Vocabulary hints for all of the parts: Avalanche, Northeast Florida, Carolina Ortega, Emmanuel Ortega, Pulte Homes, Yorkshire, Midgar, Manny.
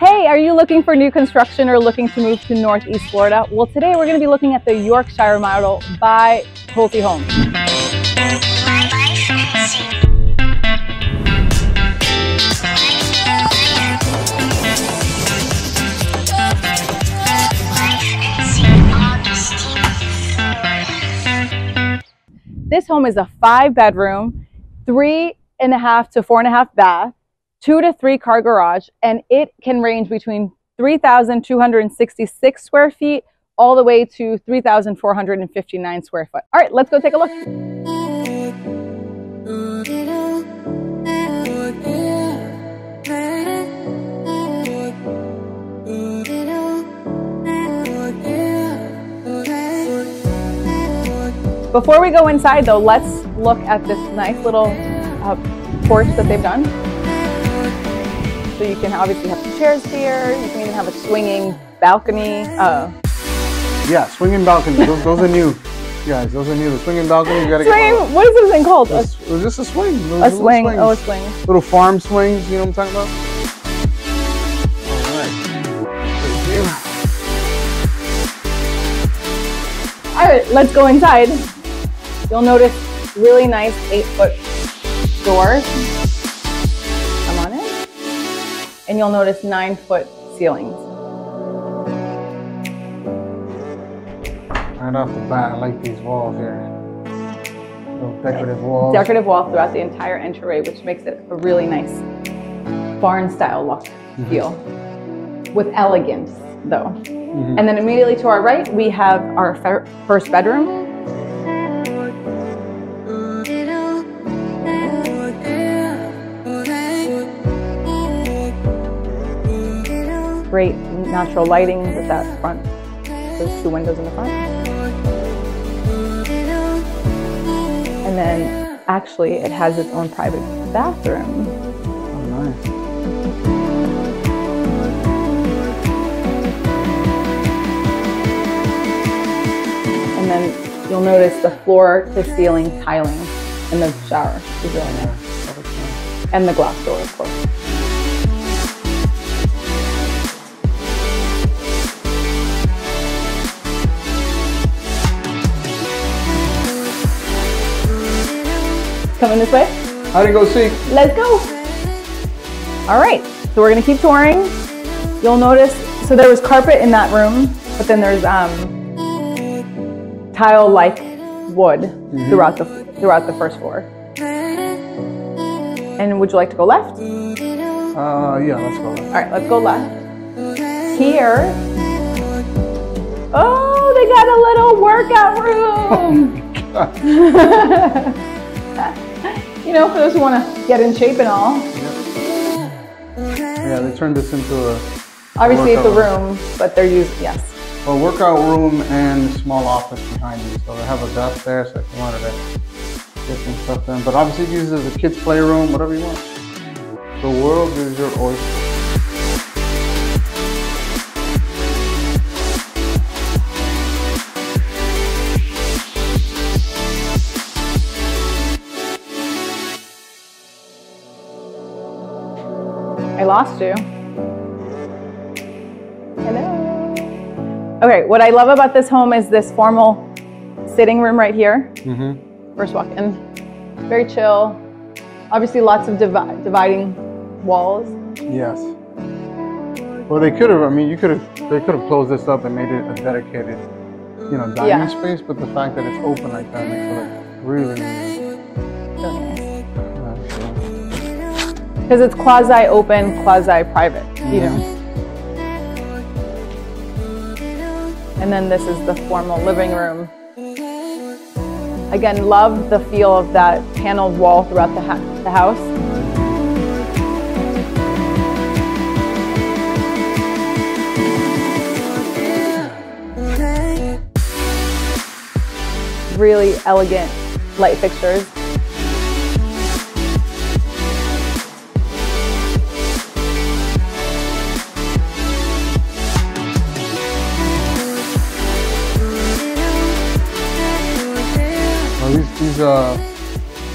Hey, are you looking for new construction or looking to move to Northeast Florida? Well, today we're going to be looking at the Yorkshire model by Pulte Homes. This home is a 5-bedroom, 3.5 to 4.5 bath, 2 to 3 car garage, and it can range between 3,266 square feet all the way to 3,459 square foot. All right, let's go take a look. Before we go inside though, let's look at this nice little porch that they've done. So you can obviously have some chairs here. You can even have a swinging balcony. Yeah, swinging balcony. Those are new, guys. Those are new. The swinging balcony. You gotta get. What is this thing called? It was just a swing. A swing. Swings. Oh, a swing. Little farm swings. You know what I'm talking about? All right. All right. Let's go inside. You'll notice really nice 8-foot door. And you'll notice 9-foot ceilings. Right off the bat, I like these walls here. Little decorative walls. Decorative wall throughout the entire entryway, which makes it a really nice barn-style look feel, with elegance, though. And then immediately to our right, we have our first bedroom. Great natural lighting with that front, those two windows in the front. And then actually it has its own private bathroom. Oh, nice. And then you'll notice the floor to ceiling tiling in the shower is really nice. And the glass door, of course. Coming this way? How do you go see? Let's go. All right, so we're gonna keep touring. You'll notice, so there was carpet in that room, but then there's tile-like wood throughout the first floor. And would you like to go left? Yeah, let's go left. All right, let's go left. Here, oh, they got a little workout room. Oh, God. You know, for those who want to get in shape and all. Yeah, they turned this into a obviously it's a room, but they're using, yes. Well, workout room and small office behind you. So they have a desk there, so if you wanted to get some stuff done. But obviously it uses as a kid's playroom, whatever you want. The world is your oyster. I lost you. Hello. Okay, what I love about this home is this formal sitting room right here. First walk in, very chill. Obviously lots of dividing walls. Yes. Well, they could have, I mean, they could have closed this up and made it a dedicated, you know, dining space, but the fact that it's open like that makes it look really nice. Because it's quasi-open, quasi-private, you know. And then this is the formal living room. Again, love the feel of that paneled wall throughout the house. Really elegant light fixtures.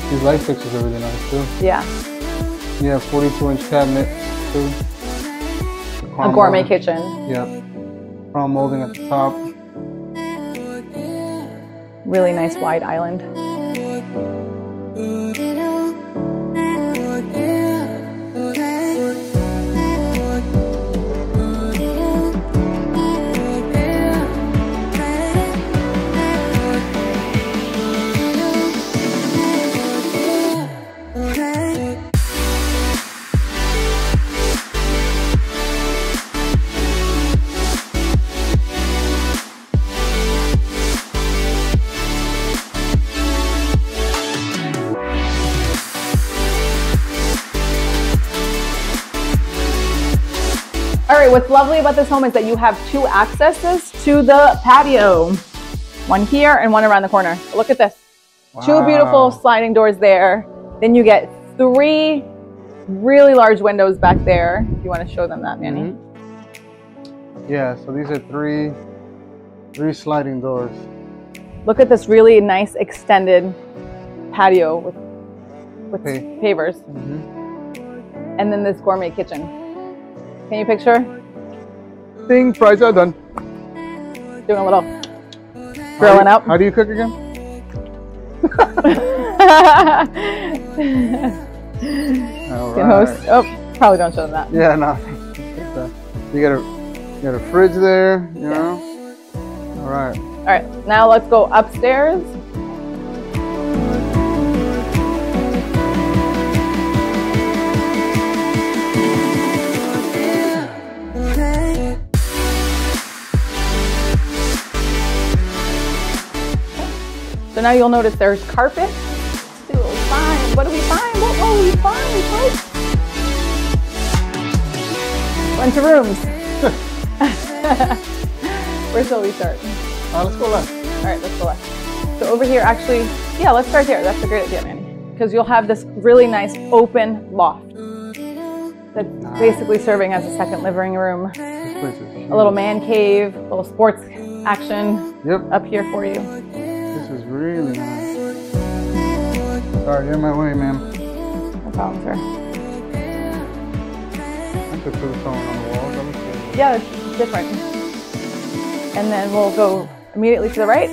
These light fixtures are really nice too. Yeah. Yeah, 42-inch cabinet too. a gourmet kitchen. Yeah, crown molding at the top. Really nice wide island. All right, what's lovely about this home is that you have two accesses to the patio. One here and one around the corner. Look at this. Wow. Two beautiful sliding doors there. Then you get three really large windows back there. If you want to show them that, Manny. Mm-hmm. Yeah, so these are three sliding doors. Look at this really nice extended patio with pavers. Mm-hmm. And then this gourmet kitchen. Can you picture? Ding, fries are done. Doing a little grilling up. How do you cook again? All right. Host. Oh, probably don't show them that. Yeah, no. You got a fridge there, you know? All right. All right, now let's go upstairs. So now you'll notice there's carpet. What do we find? What will we find? What? Bunch of rooms. Where shall we start? Let's go left. All right, let's go left. So over here, actually, yeah, let's start here. That's a great idea, man. Because you'll have this really nice open loft that's basically serving as a second living room. A little man cave, a little sports action up here for you. This is really nice. Sorry, you're in my way, ma'am. No problem, sir. I could put something on the wall. Yeah, it's different. And then we'll go immediately to the right.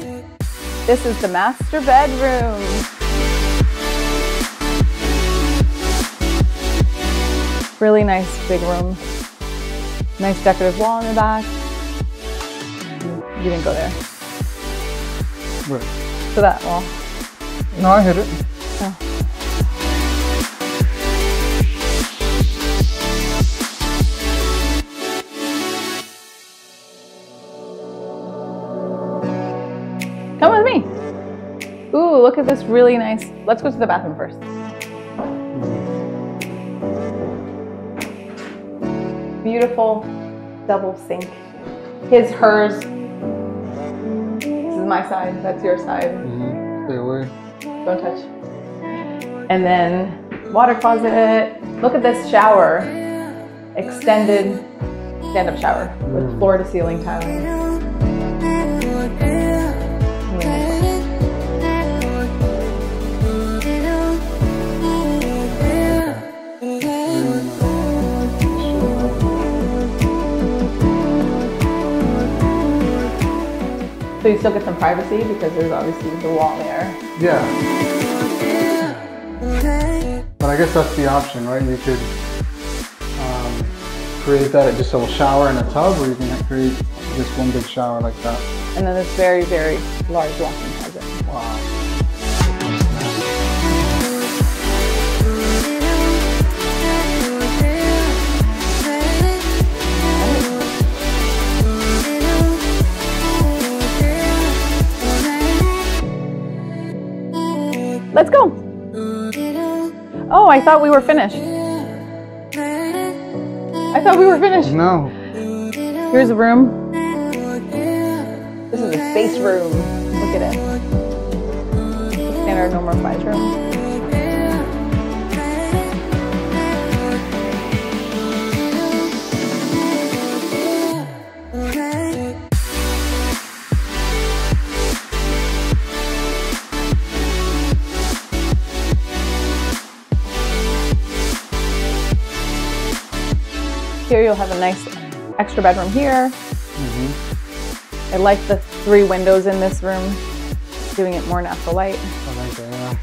This is the master bedroom. Really nice big room. Nice decorative wall in the back. You didn't go there. Right. To that wall. No, I hit it. Oh. Come with me. Ooh, look at this really nice. Let's go to the bathroom first. Beautiful double sink. His, hers. My side, that's your side. Mm-hmm. Stay away. Don't touch. And then water closet. Look at this shower. Extended stand-up shower with floor-to-ceiling tiling. So you still get some privacy because there's obviously the wall there. Yeah. But I guess that's the option, right? You could create that at just a little shower and a tub, or you can create just one big shower like that. And then this very, very large walk-in closet. Wow. Let's go. Oh, I thought we were finished. I thought we were finished. No. Here's a room. This is a space room. Look at it. Standard normal size room. Here you'll have a nice extra bedroom here. I like the three windows in this room, doing it more natural light. I like that, yeah.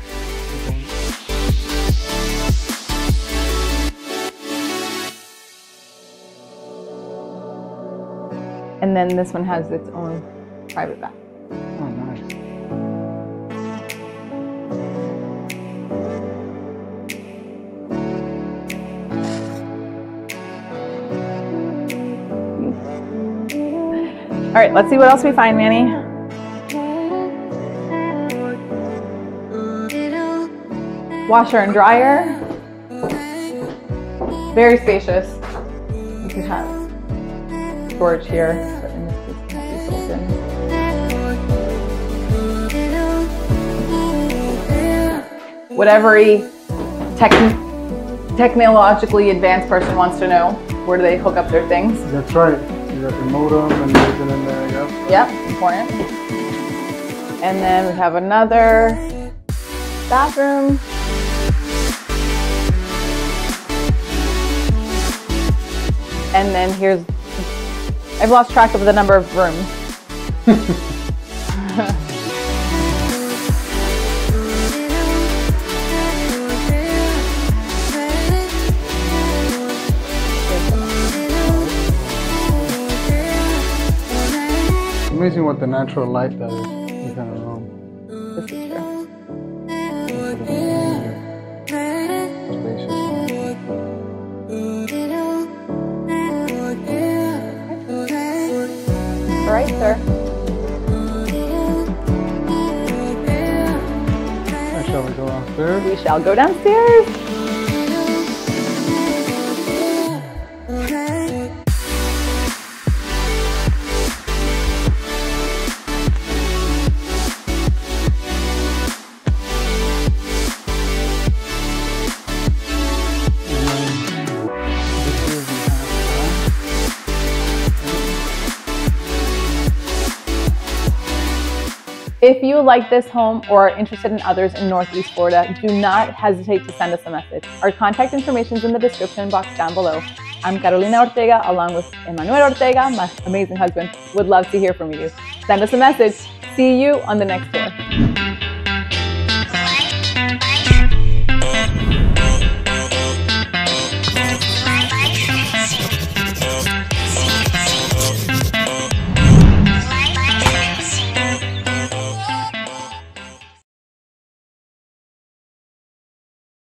And then this one has its own private bath. Oh, nice. All right, let's see what else we find, Manny. Washer and dryer. Very spacious. You can have storage here. Whatever technologically advanced person wants to know, where do they hook up their things? That's right. You got your modem and everything in there, yeah. Yep, important. And then we have another bathroom. And then here's, I've lost track of the number of rooms. Amazing what the natural light does in kind of room. This is true. Right there. Shall we go downstairs? We shall go downstairs. If you like this home or are interested in others in Northeast Florida, do not hesitate to send us a message. Our contact information is in the description box down below. I'm Carolina Ortega, along with Emmanuel Ortega, my amazing husband. Would love to hear from you. Send us a message. See you on the next tour.